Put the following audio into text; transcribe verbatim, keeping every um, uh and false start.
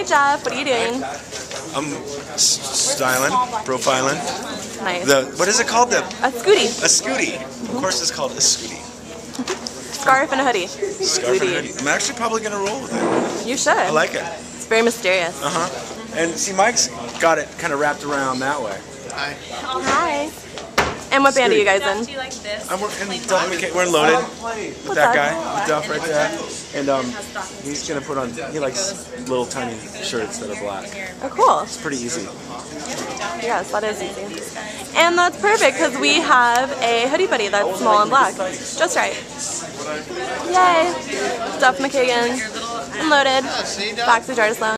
Hi, Jeff. What are you doing? I'm styling, profiling. Nice. The, what is it called? The, a Schoodie. A Schoodie. Mm-hmm. Of course it's called a Schoodie. Scarf and a hoodie. Scarf and a hoodie. I'm actually probably going to roll with it. You should. I like it. It's very mysterious. Uh-huh. And see, Mike's got it kind of wrapped around that way. Hi. Hi. And what band are you guys in? Do you like this? I'm, we're in Duff McKagan. We're in Loaded with that guy, Duff right there. And um, he's gonna put on. He likes little tiny shirts that are black. Oh, cool! It's pretty easy. Yes, that is easy. And that's perfect because we have a hoodie buddy that's small and black, just right. Yay! Duff McKagan, Loaded, Backstage Artist Lounge.